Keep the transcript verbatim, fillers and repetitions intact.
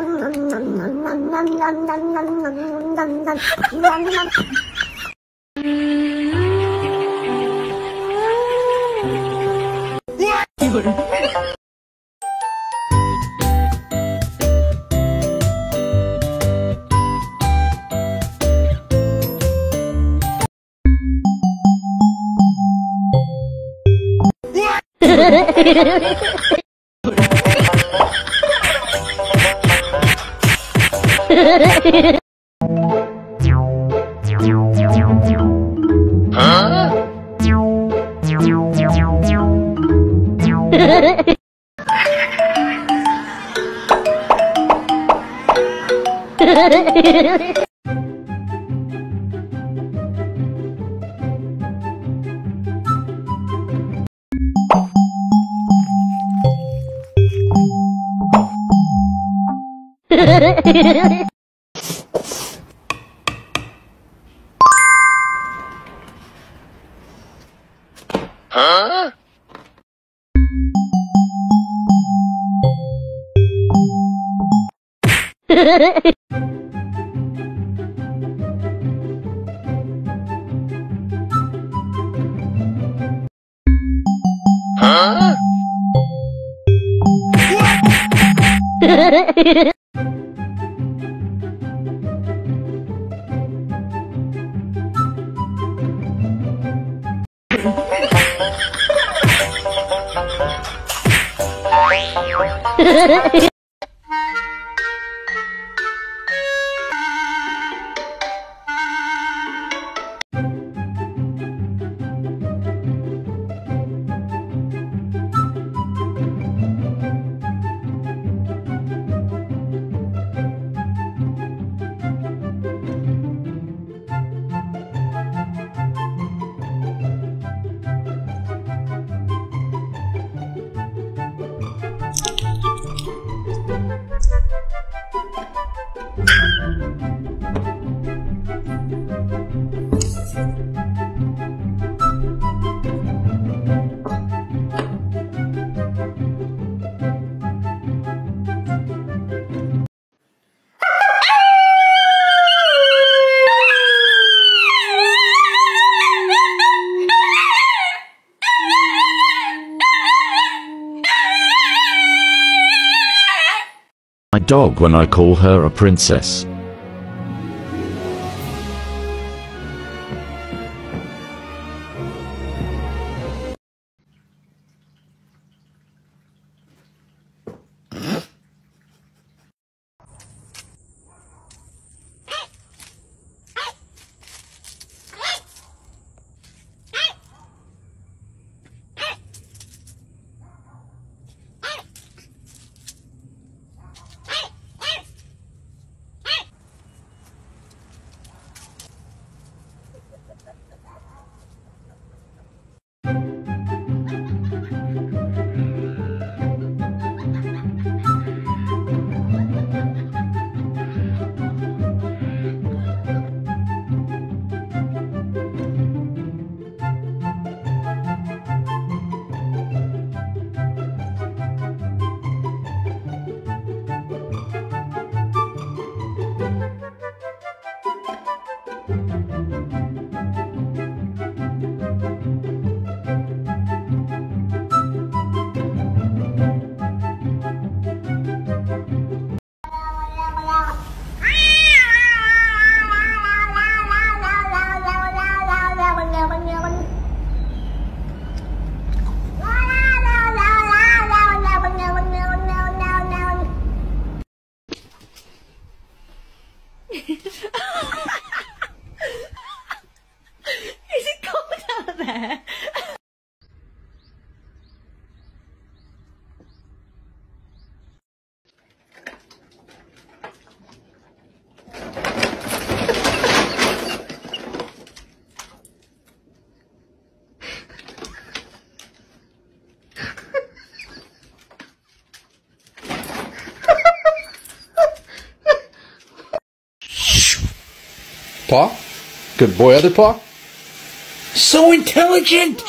What? Huh? Huh? Huh? What? Dog when I call her a princess. Paw? Good boy, other paw? So intelligent!